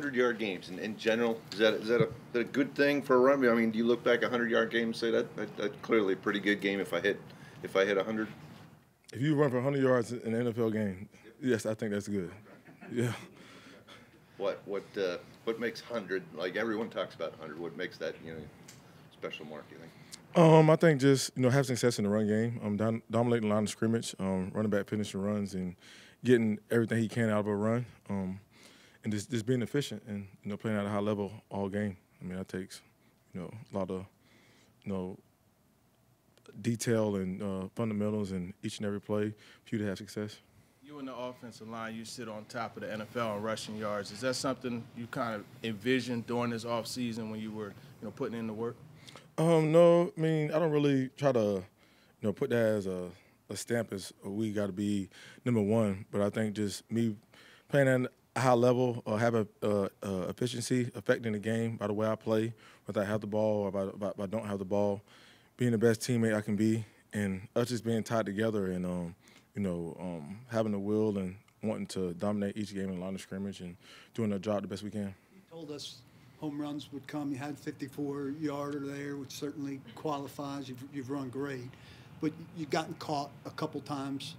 100-yard games in general? Is that a good thing for a run? I mean, do you look back 100-yard game and say that clearly a pretty good game if I hit 100? If you run for 100 yards in an NFL game, yes, I think that's good. Yeah. What makes 100? Like everyone talks about 100. What makes that special mark? You think? I think just have success in the run game. Dominating the line of scrimmage, running back finishing runs and getting everything he can out of a run, and just being efficient and playing at a high level all game. I mean, that takes a lot of detail and fundamentals in each and every play for you to have success. You and the offensive line, you sit on top of the NFL on rushing yards. Is that something you kind of envisioned during this offseason when you were, putting in the work? No, I mean, I don't really try to, put that as a stamp as we got to be #1. But I think just me playing at a high level or have a efficiency affecting the game by the way I play, whether I have the ball or if I don't have the ball, being the best teammate I can be, and us just being tied together and, having the will and wanting to dominate each game in the line of scrimmage and doing our job the best we can. You told us home runs would come. You had 54-yarder there, which certainly qualifies. You've run great. But you've gotten caught a couple times,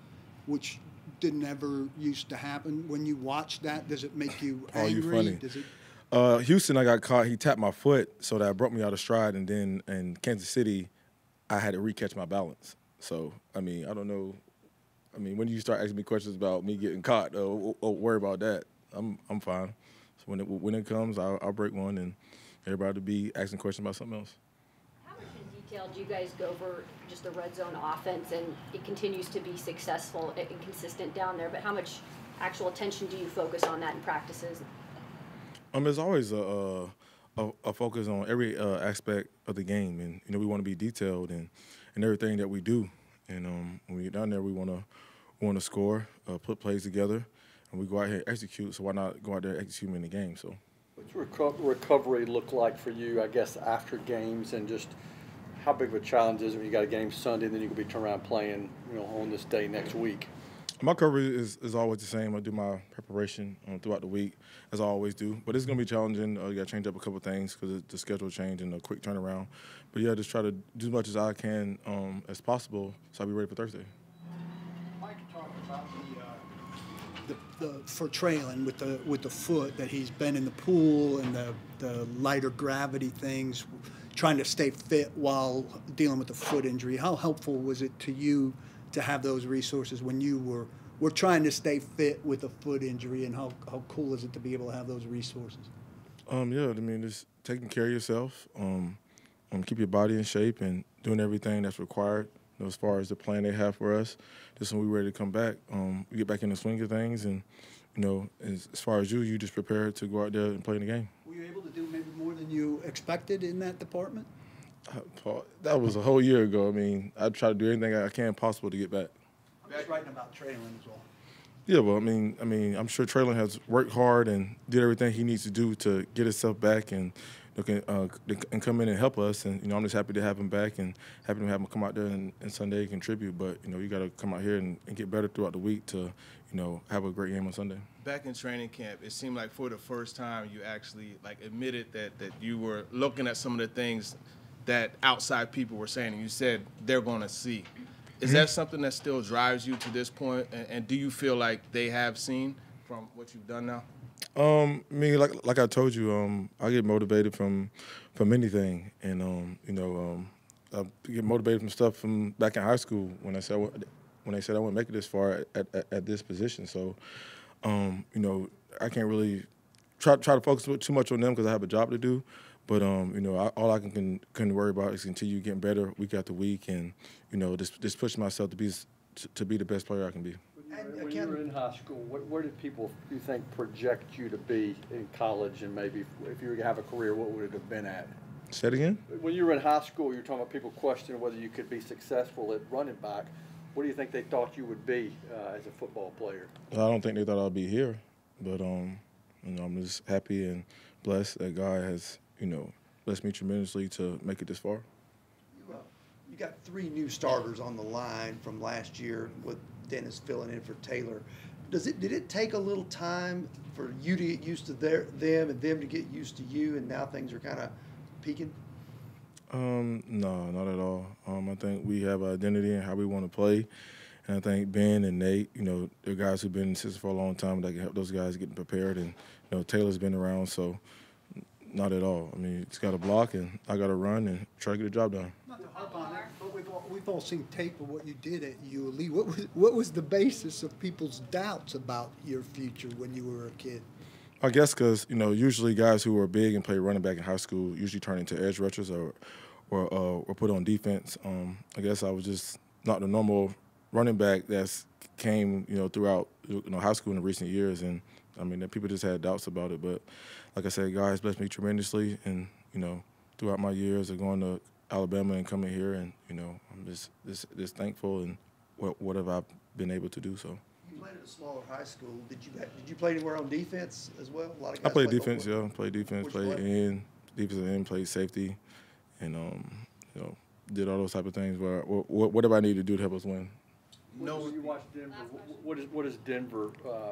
which didn't ever used to happen. When you watch that, does it make you angry? You're funny. Does it? Houston, I got caught. He tapped my foot, so that brought me out of stride. And then in Kansas City, I had to re-catch my balance. So, I mean, I don't know. I mean, when you start asking me questions about me getting caught or worry about that, I'm fine. So when it comes, I'll break one, and everybody will be asking questions about something else. How much in detail do you guys go over just the red zone offense, and it continues to be successful and consistent down there, but how much actual attention do you focus on that in practices? There's always a focus on every aspect of the game, and, we want to be detailed in everything that we do. And when we get down there, we want to score, put plays together, and we go out here and execute. So why not go out there and execute in the game? So, what's recovery look like for you? I guess after games, and just how big of a challenge is it when you got a game Sunday, and then you could be turning around playing, on this day next week. My recovery is always the same. I do my preparation throughout the week, as I always do. But it's going to be challenging. You got to change up a couple of things because the schedule changed and a quick turnaround. But, yeah, just try to do as much as I can as possible so I'll be ready for Thursday. Mike talked about for Traylon with the foot, that he's been in the pool and the lighter gravity things, trying to stay fit while dealing with the foot injury. How helpful was it to you to have those resources when you were trying to stay fit with a foot injury, and how cool is it to be able to have those resources? Yeah, I mean, just taking care of yourself, keep your body in shape and doing everything that's required, as far as the plan they have for us. Just when we're ready to come back, we get back in the swing of things, and, as far as you just prepare to go out there and play in the game. Were you able to do maybe more than you expected in that department? Paul, that was a whole year ago. I mean, I try to do anything I can possible to get back. I'm just writing about Traylon as well. Yeah, well, I mean, I'm sure Traylon has worked hard and did everything he needs to do to get himself back and come in and help us. And I'm just happy to have him back and happy to have him come out there and Sunday contribute. But you got to come out here and get better throughout the week to have a great game on Sunday. Back in training camp, it seemed like for the first time you actually admitted that you were looking at some of the things that outside people were saying, and you said they're going to see. Is that something that still drives you to this point, and do you feel like they have seen from what you've done now? I mean, like I told you, I get motivated from anything, and I get motivated from stuff from back in high school when they said I wouldn't make it this far at this position. So, I can't really try to focus too much on them because I have a job to do. But, all I can worry about is continue getting better week after week and, just pushing myself to be the best player I can be. When you were in high school, where did people, you think, project you to be in college, and maybe if you were to have a career, what would it have been at? Say it again? When you were in high school, you were talking about people questioning whether you could be successful at running back. What do you think they thought you would be as a football player? Well, I don't think they thought I'd be here, but, I'm just happy and blessed that God has blessed me tremendously to make it this far. You got 3 new starters on the line from last year with Dennis filling in for Taylor. Did it take a little time for you to get used to them and them to get used to you, and now things are kind of peaking? No, not at all. I think we have an identity and how we want to play. And I think Ben and Nate, you know, they're guys who've been in the system for a long time, that can help those guys getting prepared. And, you know, Taylor's been around, so not at all. I mean, it's got to block, and I got to run and try to get the job done. Not to harp on it, but we've all seen tape of what you did at Yulee. What was the basis of people's doubts about your future when you were a kid? I guess because, you know, usually guys who are big and play running back in high school usually turn into edge rushers or put on defense. I guess I was just not the normal running back that's came, you know, throughout, you know, high school in the recent years, and I mean, people just had doubts about it. But like I said, guys blessed me tremendously, and you know, throughout my years of going to Alabama and coming here, and you know, I'm just thankful and whatever I've been able to do. So. You played at a smaller high school. Did you play anywhere on defense as well? A lot of guys. I played defense, football. Yeah. I played defense. Played defensive end. Played safety, and you know, did all those type of things. Where whatever I needed to do to help us win. No, when you watch Denver, what is Denver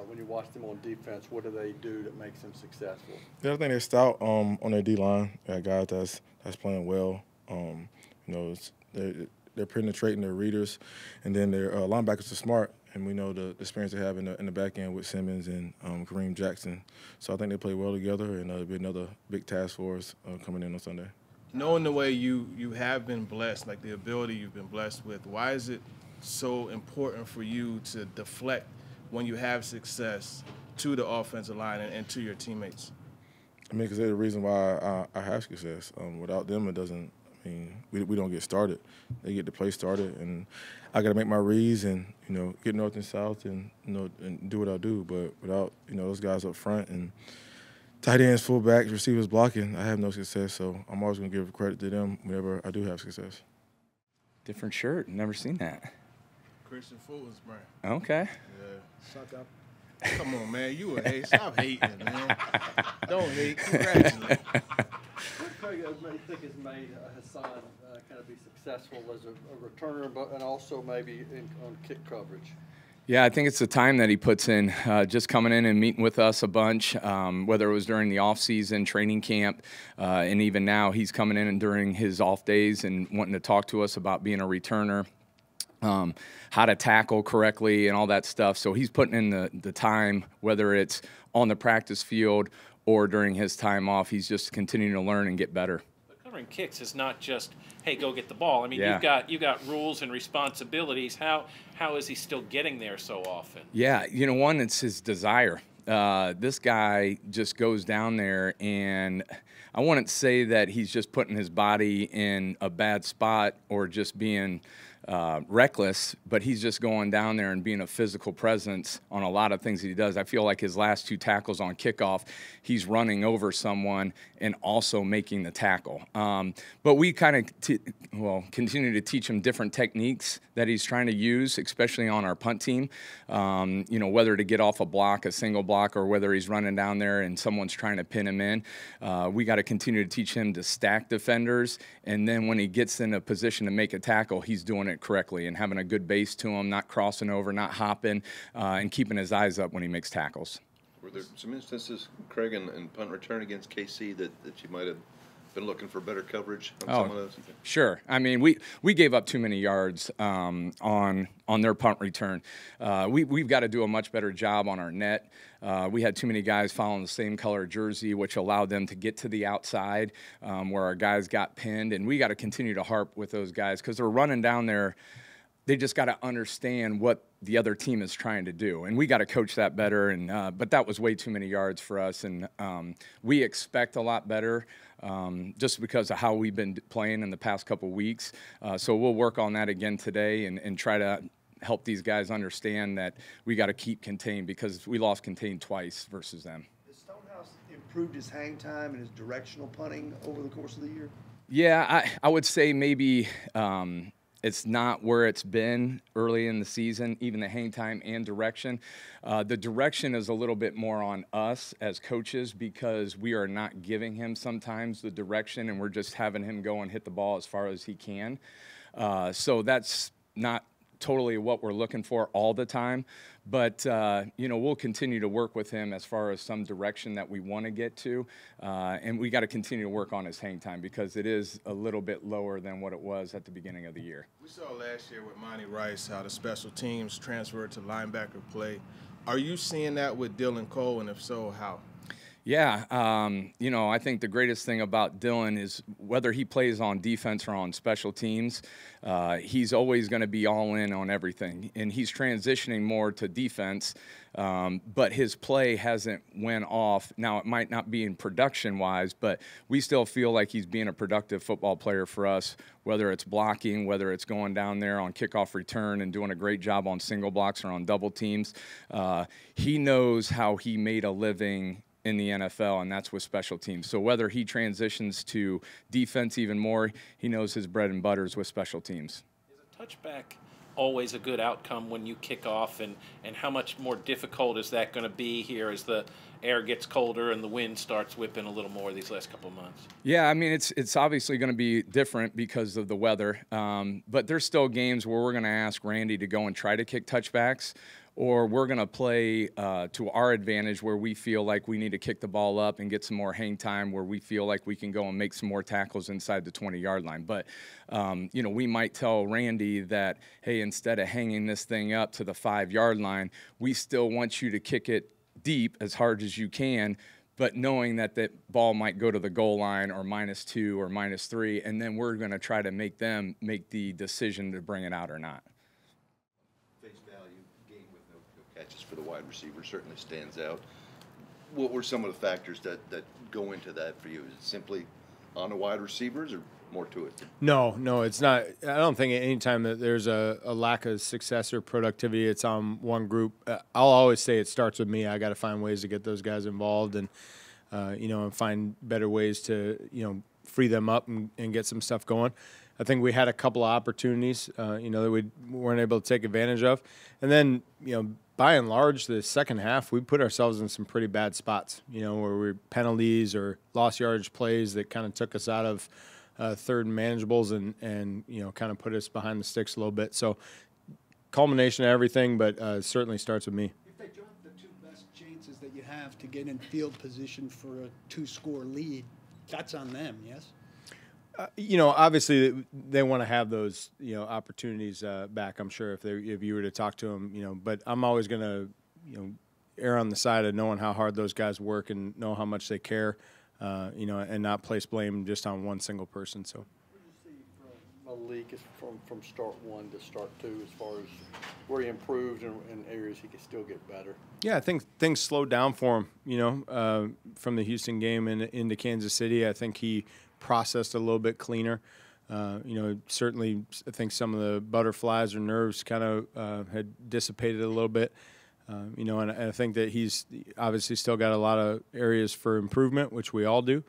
when you watch them on defense? What do they do that makes them successful? The other thing, they're stout on their D line. They got guys that's playing well. You know, they're penetrating their readers, and then their linebackers are smart. And we know the experience they have in the back end with Simmons and Kareem Jackson. So I think they play well together, and it'll be another big task for us coming in on Sunday. Knowing the way you have been blessed, like the ability you've been blessed with, why is it so important for you to deflect when you have success to the offensive line and to your teammates? I mean, because they're the reason why I have success. Without them, it doesn't. I mean, we don't get started. They get the play started, and I got to make my reads and, you know, get north and south and, you know, and do what I do. But without, you know, those guys up front and tight ends, fullbacks, receivers blocking, I have no success. So I'm always going to give credit to them whenever I do have success. Different shirt. Never seen that. Christian Fulton's brand. Okay. Yeah. Suck up. Come on, man. You a hate. Stop hating, man. Don't hate. Congratulate. What Craig, you think has made Hassan kind of be successful as a returner, but and also maybe on kick coverage? Yeah, I think it's the time that he puts in, just coming in and meeting with us a bunch, whether it was during the off-season, training camp, and even now he's coming in and during his off days and wanting to talk to us about being a returner. How to tackle correctly and all that stuff. So he's putting in the time, whether it's on the practice field or during his time off. He's just continuing to learn and get better. But covering kicks is not just, hey, go get the ball. I mean, yeah. you've got rules and responsibilities. How is he still getting there so often? Yeah, you know, one, it's his desire. This guy just goes down there, and I wouldn't say that he's just putting his body in a bad spot or just being reckless, but he's just going down there and being a physical presence on a lot of things that he does. I feel like his last two tackles on kickoff, he's running over someone and also making the tackle. But we kind of, continue to teach him different techniques that he's trying to use, especially on our punt team. You know, whether to get off a block, a single block, or whether he's running down there and someone's trying to pin him in. We got to continue to teach him to stack defenders, and then when he gets in a position to make a tackle, he's doing it correctly and having a good base to him, not crossing over, not hopping, and keeping his eyes up when he makes tackles. Were there some instances, Craig, in punt return against KC that you might have been looking for better coverage on some of those? Sure. I mean, we gave up too many yards on their punt return. We've got to do a much better job on our net. We had too many guys following the same color jersey, which allowed them to get to the outside where our guys got pinned. And we got to continue to harp with those guys because they're running down there. They just got to understand what the other team is trying to do, and we got to coach that better. And but that was way too many yards for us, and we expect a lot better just because of how we've been playing in the past couple weeks. So we'll work on that again today and try to help these guys understand that we got to keep contained because we lost contained twice versus them. Has Stonehouse improved his hang time and his directional punting over the course of the year? Yeah, I would say maybe. It's not where it's been early in the season, even the hang time and direction. The direction is a little bit more on us as coaches because we are not giving him sometimes the direction, and we're just having him go and hit the ball as far as he can. So that's not totally what we're looking for all the time. But, you know, we'll continue to work with him as far as some direction that we want to get to. And we got to continue to work on his hang time because it is a little bit lower than what it was at the beginning of the year. We saw last year with Montee Rice how the special teams transferred to linebacker play. Are you seeing that with Dylan Cole, and if so, how? Yeah, you know, I think the greatest thing about Dylan is whether he plays on defense or on special teams, he's always going to be all in on everything. And he's transitioning more to defense, but his play hasn't went off. Now, it might not be in production-wise, but we still feel like he's being a productive football player for us, whether it's blocking, whether it's going down there on kickoff return and doing a great job on single blocks or on double teams. He knows how he made a living in the NFL, and that's with special teams. So whether he transitions to defense even more, he knows his bread and butter is with special teams. Is a touchback always a good outcome when you kick off, and how much more difficult is that going to be here as the air gets colder and the wind starts whipping a little more these last couple of months? Yeah, I mean, it's obviously going to be different because of the weather, but there's still games where we're going to ask Randy to go and try to kick touchbacks, or we're going to play to our advantage where we feel like we need to kick the ball up and get some more hang time, where we feel like we can go and make some more tackles inside the 20-yard line. But, you know, we might tell Randy that, hey, instead of hanging this thing up to the 5-yard line, we still want you to kick it deep as hard as you can, but knowing that that ball might go to the goal line or -2 or -3, and then we're going to try to make them make the decision to bring it out or not. The wide receiver certainly stands out. What were some of the factors that go into that for you? Is it simply on the wide receivers or more to it? No, it's not. I don't think at any time that there's a lack of success or productivity, it's on one group. I'll always say it starts with me. I got to find ways to get those guys involved and, you know, and find better ways to, you know, free them up and get some stuff going. I think we had a couple of opportunities, you know, that we weren't able to take advantage of. And then, you know, by and large, the second half, we put ourselves in some pretty bad spots, you know, where we penalties or lost yardage plays that kind of took us out of third and manageables and, you know, kind of put us behind the sticks a little bit. So culmination of everything, but certainly starts with me. If they drop the two best chances that you have to get in field position for a 2-score lead, that's on them, yes? You know, obviously they want to have those, you know, opportunities back, I'm sure, if you were to talk to them, you know. But I'm always going to, you know, err on the side of knowing how hard those guys work and know how much they care, you know, and not place blame just on one single person. So what do you see from Malik from start one to start two as far as where he improved and areas he could still get better? Yeah, I think things slowed down for him, you know, from the Houston game and into Kansas City. I think he processed a little bit cleaner. You know, certainly I think some of the butterflies or nerves kind of had dissipated a little bit. You know, and I think that he's obviously still got a lot of areas for improvement, which we all do.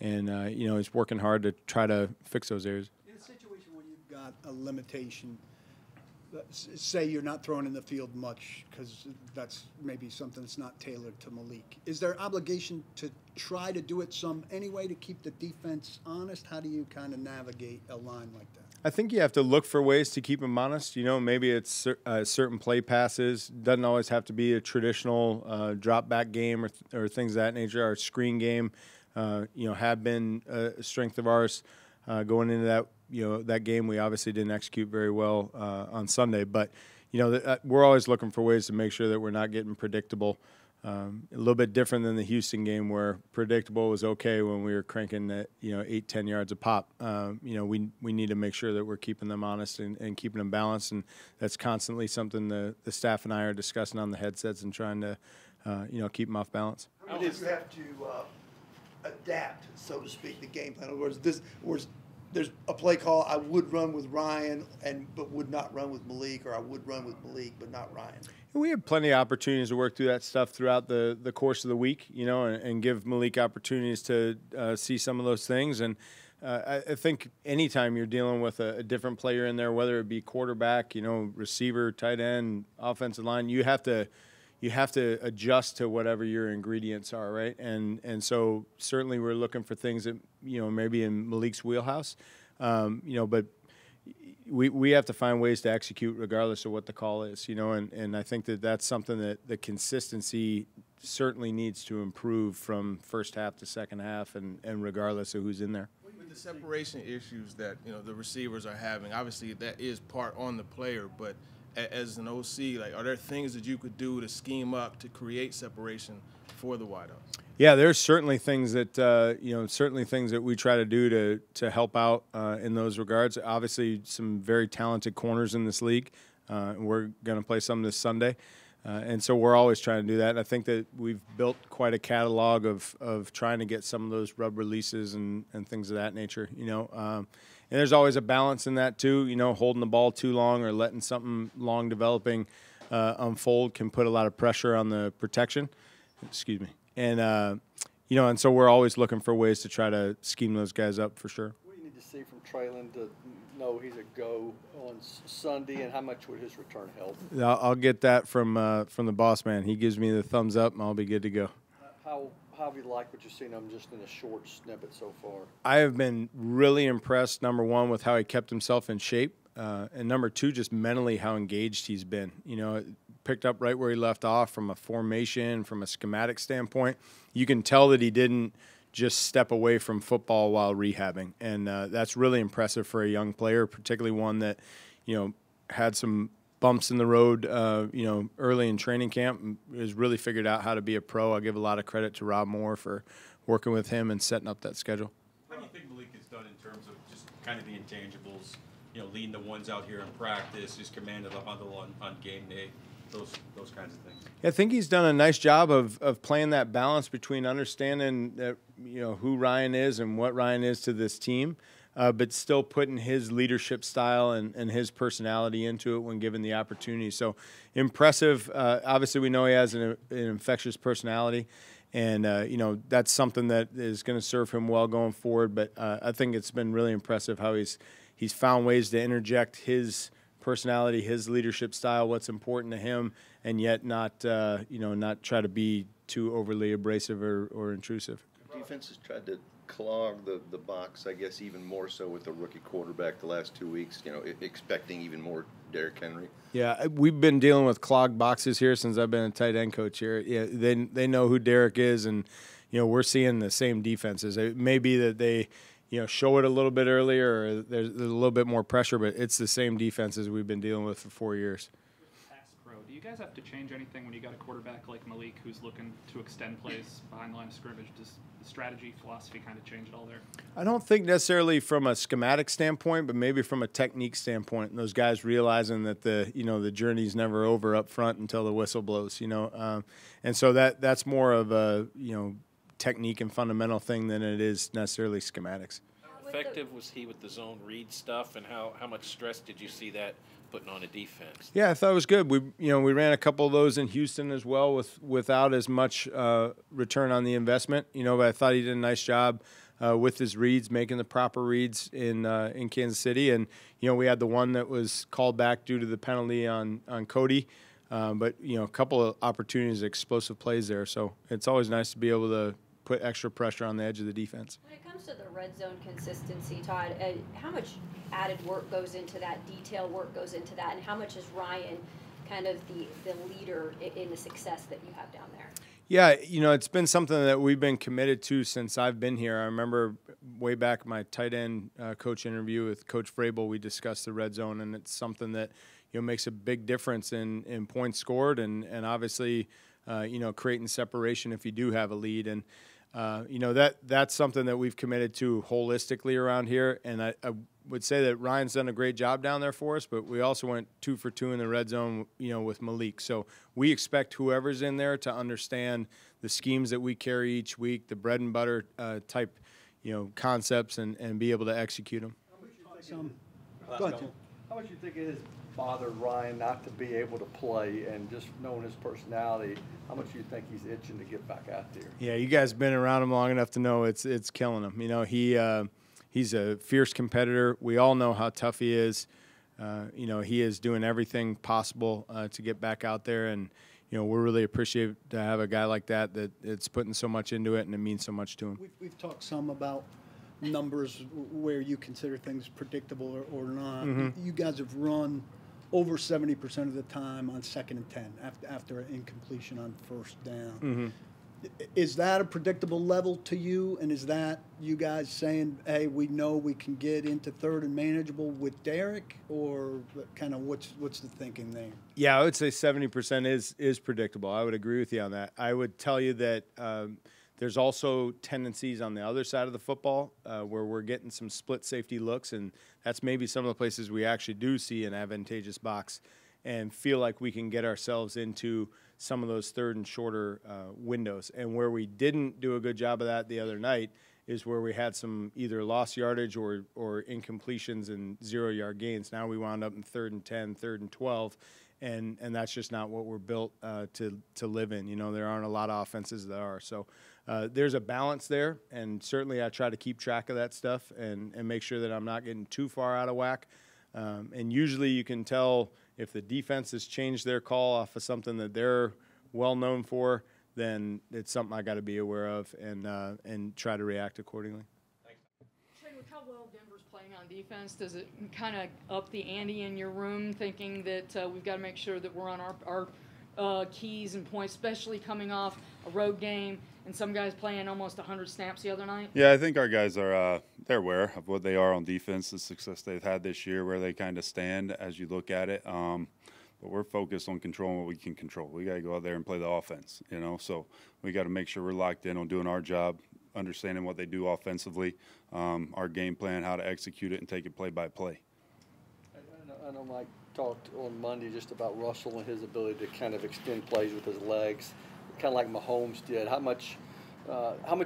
And, you know, he's working hard to try to fix those areas. In a situation where you've got a limitation, say you're not throwing in the field much because that's maybe something that's not tailored to Malik. Is there obligation to try to do it some anyway to keep the defense honest? How do you kind of navigate a line like that? I think you have to look for ways to keep them honest. You know, maybe it's certain play passes. Doesn't always have to be a traditional drop-back game or things of that nature. Our screen game, you know, have been a strength of ours going into that. You know, that game we obviously didn't execute very well on Sunday, but, you know, we're always looking for ways to make sure that we're not getting predictable. A little bit different than the Houston game where predictable was okay when we were cranking at, you know, 8-10 yards a pop. You know, we need to make sure that we're keeping them honest and keeping them balanced, and that's constantly something the staff and I are discussing on the headsets and trying to, you know, keep them off balance. How do you have to adapt, so to speak, the game plan? In other words, there's a play call I would run with Ryan but would not run with Malik, or I would run with Malik but not Ryan. We had plenty of opportunities to work through that stuff throughout the course of the week, you know, and give Malik opportunities to see some of those things. And I think anytime you're dealing with a different player in there, whether it be quarterback, you know, receiver, tight end, offensive line, you have to adjust to whatever your ingredients are, right? And so certainly we're looking for things that, you know, maybe in Malik's wheelhouse, you know, but we have to find ways to execute regardless of what the call is, you know, and I think that that's something that the consistency certainly needs to improve from first half to second half, and regardless of who's in there. With the separation issues that, you know, the receivers are having, obviously that is part on the player, but as an OC, like, are there things that you could do to scheme up to create separation for the wideouts? Yeah, there's certainly things that you know, certainly things that we try to do to help out in those regards. Obviously, some very talented corners in this league. We're going to play some this Sunday, and so we're always trying to do that. And I think that we've built quite a catalog of trying to get some of those rub releases and things of that nature. You know, and there's always a balance in that too. You know, holding the ball too long or letting something long developing unfold can put a lot of pressure on the protection. Excuse me. And, you know, and so we're always looking for ways to try to scheme those guys up for sure. What do you need to see from Traylon to know he's a go on Sunday, and how much would his return help? I'll get that from the boss man. He gives me the thumbs up, and I'll be good to go. How have you liked what you've seen him just in a short snippet so far? I have been really impressed, number one, with how he kept himself in shape, and number two, just mentally how engaged he's been. You know, picked up right where he left off from a formation, from a schematic standpoint. You can tell that he didn't just step away from football while rehabbing, and that's really impressive for a young player, particularly one that, you know, had some bumps in the road, you know, early in training camp, and has really figured out how to be a pro. I give a lot of credit to Rob Moore for working with him and setting up that schedule. How do you think Malik has done in terms of just kind of the intangibles, you know, leading the ones out here in practice, just commanding the huddle on game day? Those kinds of things. I think he's done a nice job of playing that balance between understanding that, you know, who Ryan is and what Ryan is to this team, but still putting his leadership style and his personality into it when given the opportunity. So impressive. Obviously, we know he has an infectious personality, and, you know, that's something that is going to serve him well going forward. But I think it's been really impressive how he's found ways to interject his personality, his leadership style, what's important to him, and yet not, you know, not try to be too overly abrasive or intrusive. Defense has tried to clog the box, I guess, even more so with the rookie quarterback the last 2 weeks, you know, expecting even more Derrick Henry. Yeah, we've been dealing with clogged boxes here since I've been a tight end coach here. Yeah, they know who Derrick is, and, you know, we're seeing the same defenses. It may be that they – you know, show it a little bit earlier, or there's a little bit more pressure, but it's the same defenses we've been dealing with for 4 years. Do you guys have to change anything when you got a quarterback like Malik who's looking to extend plays behind the line of scrimmage? Does the strategy, philosophy kind of change at all there? I don't think necessarily from a schematic standpoint, but maybe from a technique standpoint. And those guys realizing that the, you know, the journey's never over up front until the whistle blows. You know, and so that's more of a, you know, technique and fundamental thing than it is necessarily schematics. How effective was he with the zone read stuff, and how much stress did you see that putting on a defense? Yeah, I thought it was good. We, you know, we ran a couple of those in Houston as well without as much return on the investment. You know, but I thought he did a nice job with his reads, making the proper reads in Kansas City. And, you know, we had the one that was called back due to the penalty on Cody. But, you know, a couple of opportunities, explosive plays there. So it's always nice to be able to put extra pressure on the edge of the defense. When it comes to the red zone consistency, Todd, how much added work goes into that, detail work goes into that, and how much is Ryan kind of the leader in the success that you have down there? Yeah, you know, it's been something that we've been committed to since I've been here. I remember way back my tight end coach interview with Coach Vrabel, we discussed the red zone, and it's something that, you know, makes a big difference in points scored and obviously, you know, creating separation if you do have a lead. And you know, that's something that we've committed to holistically around here, and I would say that Ryan's done a great job down there for us, but we also went 2 for 2 in the red zone, you know, with Malik. So we expect whoever's in there to understand the schemes that we carry each week, the bread and butter type, you know, concepts, and be able to execute them. How much do you think it has bothered Ryan not to be able to play, and just knowing his personality, how much do you think he's itching to get back out there? Yeah, you guys have been around him long enough to know it's killing him. You know, he's a fierce competitor. We all know how tough he is. You know, he is doing everything possible to get back out there, and, you know, we're really appreciative to have a guy like that that's putting so much into it, and it means so much to him. We've talked some about numbers where you consider things predictable or not. Mm-hmm. You guys have run over 70% of the time on 2nd and 10 after an incompletion on 1st down. Mm-hmm. Is that a predictable level to you? And is that you guys saying, hey, we know we can get into 3rd and manageable with Derrick? Or kind of what's the thinking there? Yeah, I would say 70% is predictable. I would agree with you on that. I would tell you that there's also tendencies on the other side of the football where we're getting some split safety looks, and that's maybe some of the places we actually do see an advantageous box and feel like we can get ourselves into some of those 3rd and shorter windows. And where we didn't do a good job of that the other night is where we had some either lost yardage or incompletions and 0-yard gains. Now we wound up in 3rd and 10, 3rd and 12, and that's just not what we're built to live in. You know, there aren't a lot of offenses that are. So there's a balance there, and certainly I try to keep track of that stuff and make sure that I'm not getting too far out of whack. And usually you can tell if the defense has changed their call off of something that they're well known for, then it's something I got to be aware of and try to react accordingly. Thanks. Shane, with how well Denver's playing on defense, does it kind of up the ante in your room, thinking that we've got to make sure that we're on our keys and points, especially coming off a road game and some guys playing almost 100 snaps the other night? Yeah, I think our guys are they're aware of what they are on defense, the success they've had this year, where they kind of stand as you look at it. But we're focused on controlling what we can control. We got to go out there and play the offense, you know. So we got to make sure we're locked in on doing our job, understanding what they do offensively, our game plan, how to execute it, and take it play by play. I know Mike talked on Monday just about Russell and his ability to kind of extend plays with his legs, kind of like Mahomes did. How much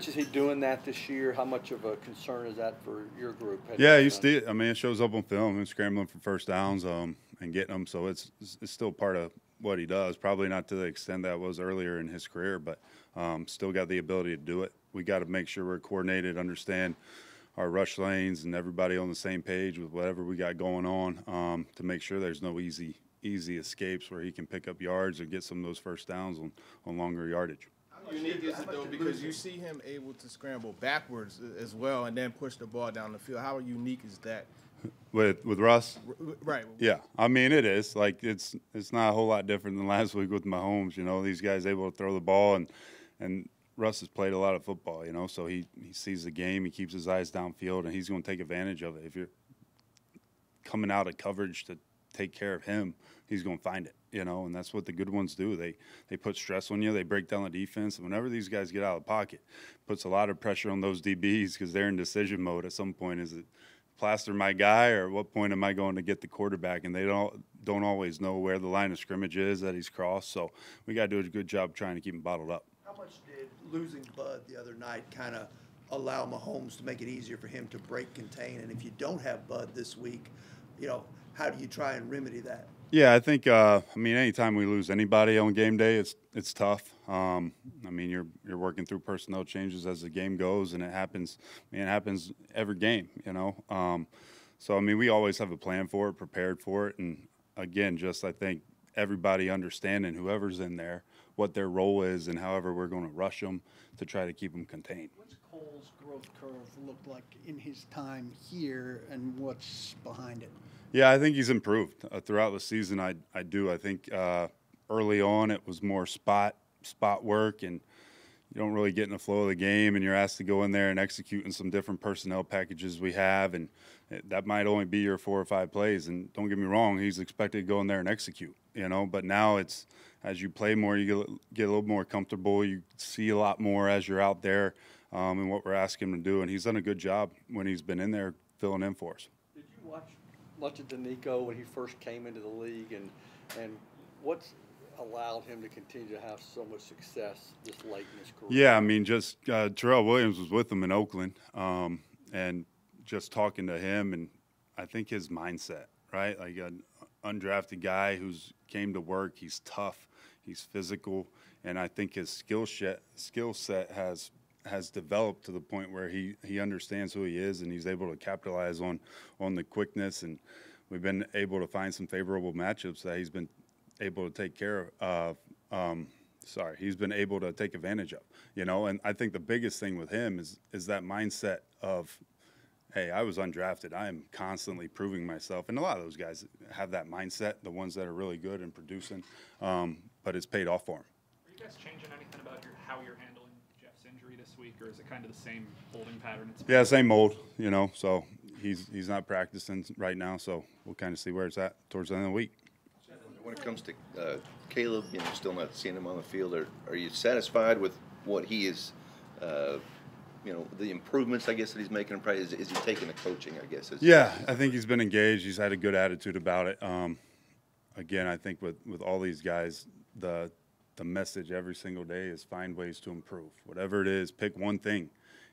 is he doing that this year? How much of a concern is that for your group? Yeah, you see it. I mean, it shows up on film and scrambling for 1st downs and getting them. So it's still part of what he does. Probably not to the extent that was earlier in his career, but still got the ability to do it. We got to make sure we're coordinated, understand our rush lanes, and everybody on the same page with whatever we got going on to make sure there's no easy escapes where he can pick up yards or get some of those 1st downs on longer yardage. How unique is it, though, because you see him able to scramble backwards as well and then push the ball down the field? How unique is that? With Russ? Right. Yeah, I mean, it is. Like, it's not a whole lot different than last week with Mahomes. You know, these guys able to throw the ball, and Russ has played a lot of football, you know, so he sees the game, he keeps his eyes downfield, and he's going to take advantage of it. If you're coming out of coverage to take care of him, he's going to find it, you know, and that's what the good ones do. They put stress on you. They break down the defense. And whenever these guys get out of the pocket, it puts a lot of pressure on those DBs because they're in decision mode at some point. Is it plaster my guy, or at what point am I going to get the quarterback? And they don't always know where the line of scrimmage is that he's crossed. So we got to do a good job trying to keep him bottled up. How much did losing Bud the other night kind of allow Mahomes to make it easier for him to break, contain? And if you don't have Bud this week, you know, how do you try and remedy that? Yeah, I think, I mean, anytime we lose anybody on game day, it's tough. I mean, you're working through personnel changes as the game goes, and it happens. I mean, it happens every game, you know. So, I mean, we always have a plan for it, prepared for it. And, again, just I think everybody understanding whoever's in there, what their role is, and however we're going to rush them to try to keep them contained. What's Cole's growth curve look like in his time here, and what's behind it? Yeah, I think he's improved throughout the season. I do. I think early on it was more spot work, and you don't really get in the flow of the game, and you're asked to go in there and execute in some different personnel packages we have, and that might only be your 4 or 5 plays. And don't get me wrong, he's expected to go in there and execute, you know. But now it's as you play more, you get a little more comfortable. You see a lot more as you're out there and what we're asking him to do. And he's done a good job when he's been in there filling in for us. Did you watch much of DeNico when he first came into the league, and what's allowed him to continue to have so much success this late in his career? Yeah, I mean, just Terrell Williams was with him in Oakland, and just talking to him, and I think his mindset, right? Like an undrafted guy who's came to work, he's tough, he's physical, and I think his skill set has developed to the point where he understands who he is, and he's able to capitalize on the quickness, and we've been able to find some favorable matchups that he's been able to take care of. He's been able to take advantage of, you know. And I think the biggest thing with him is that mindset of hey, I was undrafted. I am constantly proving myself. And a lot of those guys have that mindset, the ones that are really good and producing, but it's paid off for them. Are you guys changing anything about how you're handling Jeff's injury this week, or is it kind of the same holding pattern? Yeah, same mold, you know. So he's not practicing right now, so we'll kind of see where it's at towards the end of the week. When it comes to Caleb, you know, still not seeing him on the field, are you satisfied with what he is, you know, the improvements, I guess, that he's making in practice? Is he taking the coaching, I guess? Yeah, I think he's been engaged. He's had a good attitude about it. Again, I think with all these guys, the message every single day is find ways to improve. Whatever it is, pick one thing,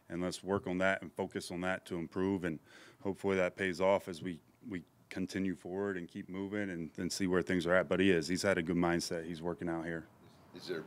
and let's work on that and focus on that to improve, and hopefully that pays off as we continue forward and keep moving and see where things are at. But he's had a good mindset. He's working out here. Is there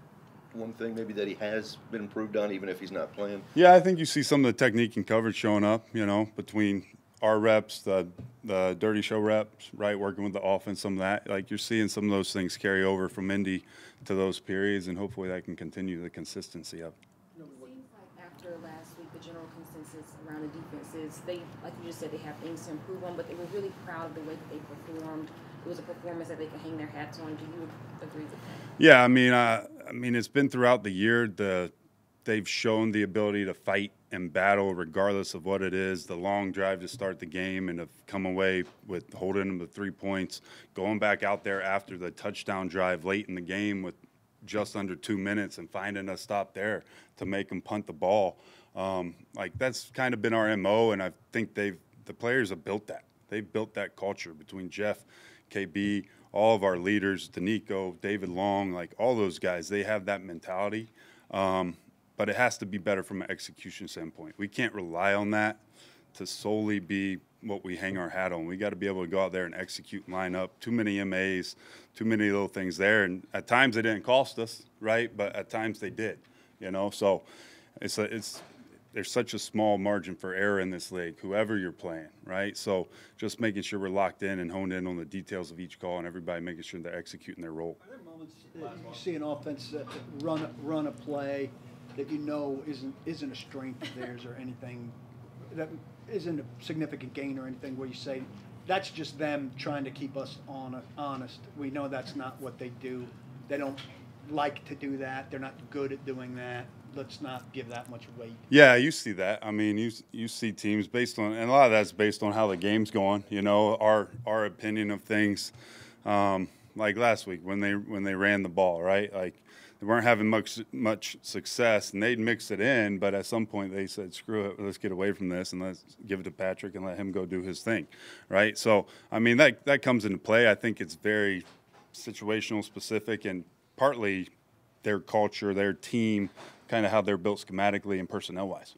one thing maybe that he has been improved on, even if he's not playing? Yeah, I think you see some of the technique and coverage showing up, you know, between our reps, the dirty show reps, right, working with the offense, some of that. Like, you're seeing some of those things carry over from Indy to those periods, and hopefully that can continue the consistency of it. It seems like after last week, the general consensus around the defense is they, like you just said, they have things to improve on, but they were really proud of the way that they performed. It was a performance that they could hang their hats on. Do you agree with that? Yeah, I mean, it's been throughout the year. They've shown the ability to fight and battle regardless of what it is, the long drive to start the game and to come away with holding them to 3 points, going back out there after the touchdown drive late in the game with just under 2 minutes and finding a stop there to make them punt the ball. Like, that's kind of been our MO, and I think the players have built that. They've built that culture between Jeff, KB, all of our leaders, Danico, David Long, like all those guys, they have that mentality. But it has to be better from an execution standpoint. We can't rely on that to solely be what we hang our hat on. We got to be able to go out there and execute, line up. Too many MAs, too many little things there. And at times they didn't cost us, right? But at times they did, you know? So there's such a small margin for error in this league, whoever you're playing, right? So just making sure we're locked in and honed in on the details of each call, and everybody making sure they're executing their role. Are there moments you see an offense run a play that you know isn't a strength of theirs or anything, that isn't a significant gain or anything, where you say, that's just them trying to keep us honest. We know that's not what they do. They don't like to do that. They're not good at doing that. Let's not give that much weight. Yeah, you see that. I mean, you see teams based on, and a lot of that's based on how the game's going, you know, our opinion of things. Like last week when they ran the ball, right? Like, they weren't having much success, and they'd mix it in, but at some point they said, screw it, let's get away from this, and let's give it to Patrick and let him go do his thing, right? So, I mean, that comes into play. I think it's very situational specific, and partly their culture, their team, kind of how they're built schematically and personnel-wise.